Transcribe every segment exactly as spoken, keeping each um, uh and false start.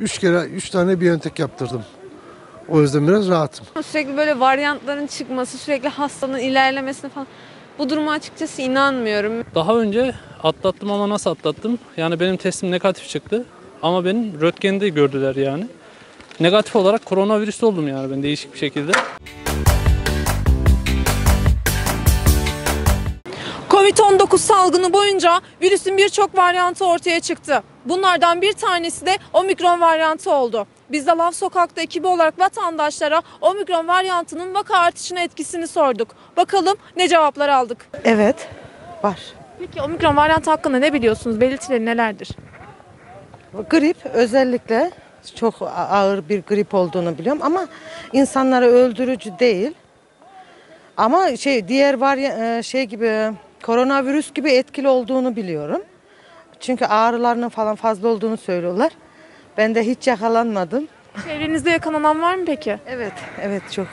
Üç kere, üç tane Biontech yaptırdım. O yüzden biraz rahatım. Sürekli böyle varyantların çıkması, sürekli hastanın ilerlemesine falan. Bu duruma açıkçası inanmıyorum. Daha önce atlattım ama nasıl atlattım? Yani benim testim negatif çıktı ama benim röntgende gördüler yani. Negatif olarak koronavirüs oldum yani ben değişik bir şekilde. covid on dokuz salgını boyunca virüsün birçok varyantı ortaya çıktı. Bunlardan bir tanesi de Omicron varyantı oldu. Biz de Laf Sokak'ta ekibi olarak vatandaşlara Omicron varyantının vaka artışına etkisini sorduk. Bakalım ne cevaplar aldık? Evet, var. Peki Omicron varyantı hakkında ne biliyorsunuz? Belirtileri nelerdir? Grip özellikle çok ağır bir grip olduğunu biliyorum ama insanları öldürücü değil. Ama şey diğer var şey gibi koronavirüs gibi etkili olduğunu biliyorum. Çünkü ağrılarının falan fazla olduğunu söylüyorlar. Ben de hiç yakalanmadım. Çevrenizde yakalanan var mı peki? Evet, evet çok.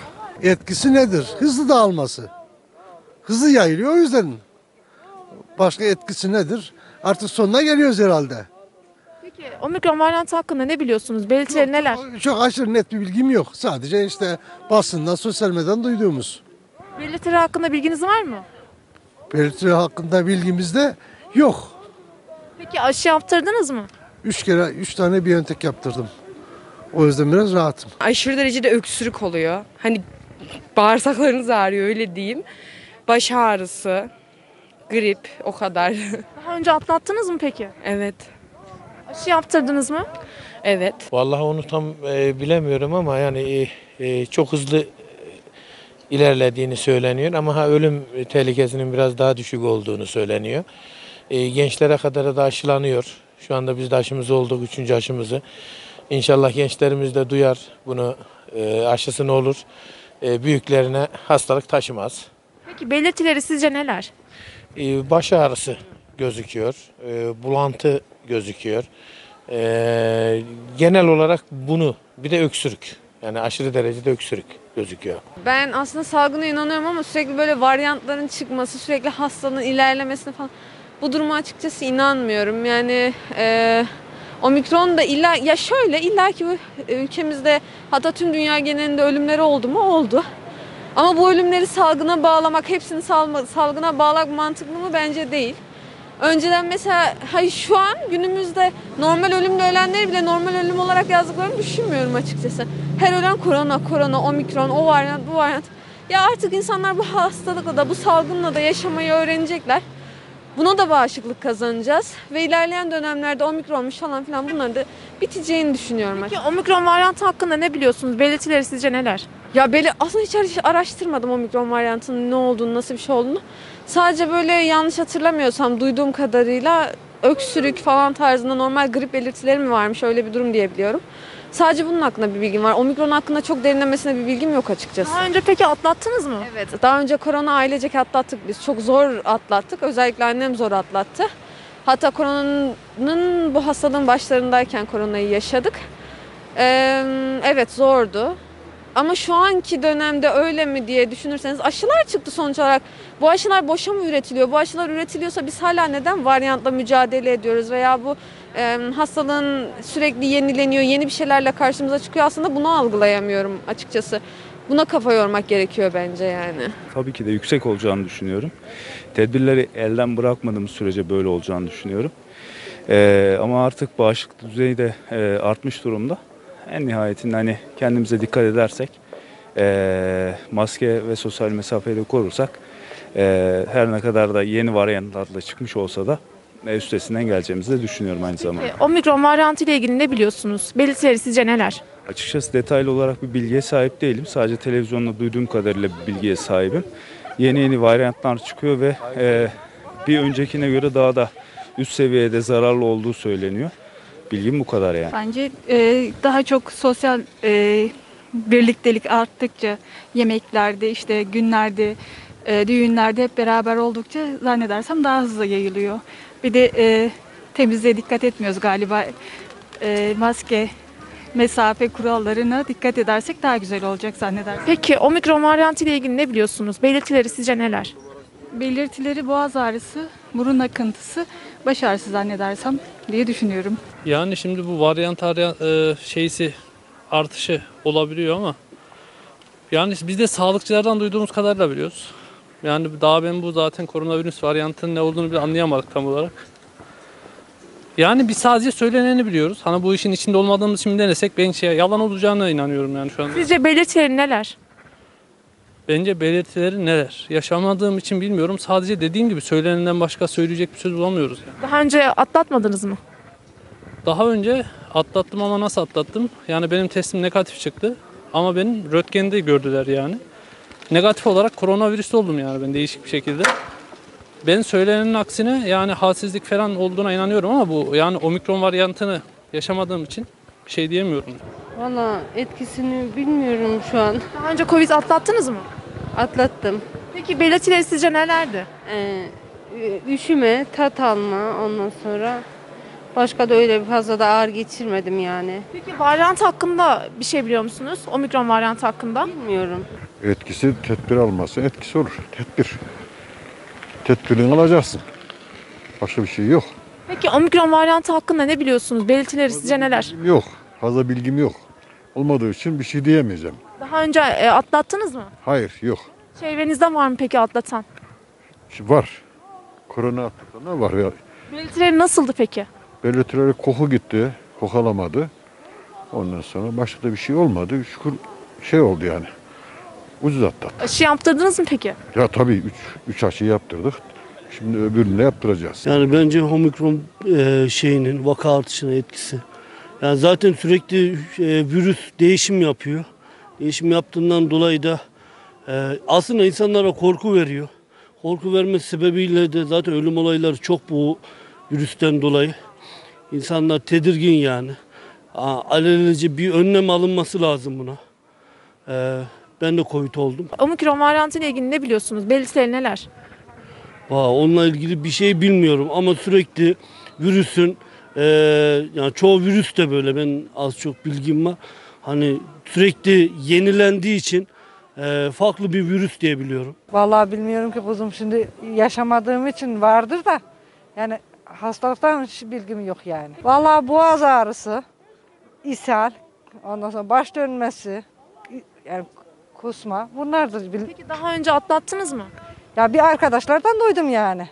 Etkisi nedir? Hızlı dağılması. Hızlı yayılıyor o yüzden. Başka etkisi nedir? Artık sonuna geliyoruz herhalde. Peki Omicron varyantı hakkında ne biliyorsunuz? Belirtileri neler? Çok, çok aşırı net bir bilgim yok. Sadece işte basından, sosyal medyadan duyduğumuz. Belirtileri hakkında bilginiz var mı? Belirtileri hakkında bilgimiz de yok. Peki aşı yaptırdınız mı? Üç kere, üç tane Biontech yaptırdım. O yüzden biraz rahatım. Aşırı derecede öksürük oluyor. Hani bağırsaklarınız ağrıyor öyle diyeyim. Baş ağrısı, grip o kadar. Daha önce atlattınız mı peki? Evet. Aşı yaptırdınız mı? Evet. Vallahi onu tam e, bilemiyorum ama yani e, e, çok hızlı ilerlediğini söyleniyor ama ha, ölüm tehlikesinin biraz daha düşük olduğunu söyleniyor. E, gençlere kadar da aşılanıyor. Şu anda biz de aşımız olduk, üçüncü aşımızı. İnşallah gençlerimiz de duyar bunu, e, aşısı ne olur, e, büyüklerine hastalık taşımaz. Peki belirtileri sizce neler? E, baş ağrısı gözüküyor, e, bulantı gözüküyor. E, genel olarak bunu, bir de öksürük. Yani aşırı derecede öksürük gözüküyor. Ben aslında salgına inanıyorum ama sürekli böyle varyantların çıkması, sürekli hastanın ilerlemesine falan. Bu duruma açıkçası inanmıyorum. Yani e, Omikron da illa ya şöyle illa ki ülkemizde hatta tüm dünya genelinde ölümleri oldu mu? Oldu. Ama bu ölümleri salgına bağlamak, hepsini salma, salgına bağlamak mantıklı mı? Bence değil. Önceden mesela hayır şu an günümüzde normal ölümle ölenleri bile normal ölüm olarak yazdıklarını düşünmüyorum açıkçası. Her ölen korona, korona, omikron, o varyant, bu varyant. Ya artık insanlar bu hastalıkla da bu salgınla da yaşamayı öğrenecekler. Buna da bağışıklık kazanacağız ve ilerleyen dönemlerde omikronmuş falan filan bunların da biteceğini düşünüyorum. Peki artık. Omikron varyantı hakkında ne biliyorsunuz? Belirtileri sizce neler? Ya beli aslında hiç araştırmadım omikron varyantının ne olduğunu, nasıl bir şey olduğunu. Sadece böyle yanlış hatırlamıyorsam duyduğum kadarıyla öksürük falan tarzında normal grip belirtileri mi varmış öyle bir durum diyebiliyorum. Sadece bunun hakkında bir bilgim var. Omikron hakkında çok derinlemesine bir bilgim yok açıkçası. Daha önce peki atlattınız mı? Evet. Daha önce korona ailecek atlattık biz. Çok zor atlattık. Özellikle annem zor atlattı. Hatta koronanın bu hastalığın başlarındayken koronayı yaşadık. Ee, evet zordu. Ama şu anki dönemde öyle mi diye düşünürseniz aşılar çıktı sonuç olarak. Bu aşılar boşa mı üretiliyor? Bu aşılar üretiliyorsa biz hala neden varyantla mücadele ediyoruz? Veya bu e, hastalığın sürekli yenileniyor, yeni bir şeylerle karşımıza çıkıyor. Aslında bunu algılayamıyorum açıkçası. Buna kafa yormak gerekiyor bence yani. Tabii ki de yüksek olacağını düşünüyorum. Tedbirleri elden bırakmadığımız sürece böyle olacağını düşünüyorum. E, ama artık bağışıklık düzeyi de e, artmış durumda. En nihayetinde hani kendimize dikkat edersek, e, maske ve sosyal mesafeyi de korursak, e, her ne kadar da yeni varyantlarla çıkmış olsa da e, üstesinden geleceğimizi de düşünüyorum aynı zamanda. Peki, Omikron varyantı ile ilgili ne biliyorsunuz? Belirtileri sizce neler? Açıkçası detaylı olarak bir bilgiye sahip değilim. Sadece televizyonda duyduğum kadarıyla bir bilgiye sahibim. Yeni yeni varyantlar çıkıyor ve e, bir öncekine göre daha da üst seviyede zararlı olduğu söyleniyor. Bilgim bu kadar yani. Bence e, daha çok sosyal e, birliktelik arttıkça yemeklerde işte günlerde e, düğünlerde hep beraber oldukça zannedersem daha hızlı yayılıyor. Bir de e, temizliğe dikkat etmiyoruz galiba. E, maske, mesafe kurallarına dikkat edersek daha güzel olacak zannedersem. Peki Omikron varyantı ile ilgili ne biliyorsunuz? Belirtileri sizce neler? Belirtileri boğaz ağrısı, burun akıntısı, başarısız zannedersem diye düşünüyorum. Yani şimdi bu varyant e, şeysi artışı olabiliyor ama yani biz de sağlıkçılardan duyduğumuz kadarıyla biliyoruz. Yani daha ben bu zaten koronavirüs varyantının ne olduğunu bile anlayamadık tam olarak. Yani biz sadece söyleneni biliyoruz. Hani bu işin içinde olmadığımız için denesek ben şey yalan olacağına inanıyorum yani şu an. Sizce belirtileri neler? Bence belirtileri neler? Yaşamadığım için bilmiyorum. Sadece dediğim gibi söylenenden başka söyleyecek bir söz bulamıyoruz yani. Daha önce atlatmadınız mı? Daha önce atlattım ama nasıl atlattım? Yani benim testim negatif çıktı ama benim röntgende gördüler yani. Negatif olarak koronavirüs oldum yani ben değişik bir şekilde. Ben söylenenin aksine yani halsizlik falan olduğuna inanıyorum ama bu yani omikron varyantını yaşamadığım için bir şey diyemiyorum. Valla etkisini bilmiyorum şu an. Daha önce Covid atlattınız mı? Atlattım. Peki belirtileri sizce nelerdi? Ee, üşüme, tat alma, ondan sonra başka da öyle bir fazla da ağır geçirmedim yani. Peki varyant hakkında bir şey biliyor musunuz? Omikron varyantı hakkında? Bilmiyorum. Etkisi tedbir alması etkisi olur. Tedbir. Tedbirini alacaksın. Başka bir şey yok. Peki omikron varyantı hakkında ne biliyorsunuz? Belirtileri sizce neler? Yok. Fazla bilgim yok. Olmadığı için bir şey diyemeyeceğim. Daha önce e, atlattınız mı? Hayır, yok. Çevrenizde var mı peki atlatan? Var. Korona atlatanlar var. Ya. Belirtileri nasıldı peki? Belirtileri koku gitti, kokalamadı. Ondan sonra başka da bir şey olmadı. Şükür şey oldu yani. Ucuz atlattı. Aşı yaptırdınız mı peki? Ya tabii üç aşı yaptırdık. Şimdi öbürünü yaptıracağız. Yani bence omikron e, şeyinin vaka artışına etkisi. Yani zaten sürekli e, virüs değişim yapıyor. Değişim yaptığından dolayı da e, aslında insanlara korku veriyor. Korku vermesi sebebiyle de zaten ölüm olayları çok bu virüsten dolayı. İnsanlar tedirgin yani. Alelacele bir önlem alınması lazım buna. E, ben de Covid oldum. Omikron varyantı ile ilgili ne biliyorsunuz? Belirtileri neler? Aa, onunla ilgili bir şey bilmiyorum ama sürekli virüsün Ee, yani çoğu virüs de böyle, ben az çok bilgim var. Hani sürekli yenilendiği için e, farklı bir virüs diye biliyorum. Vallahi bilmiyorum ki kuzum, şimdi yaşamadığım için vardır da yani hastalıktan hiç bilgim yok yani. Vallahi boğaz ağrısı, ishal, ondan sonra baş dönmesi, yani kusma bunlardır. Peki daha önce atlattınız mı? Ya bir arkadaşlardan duydum yani.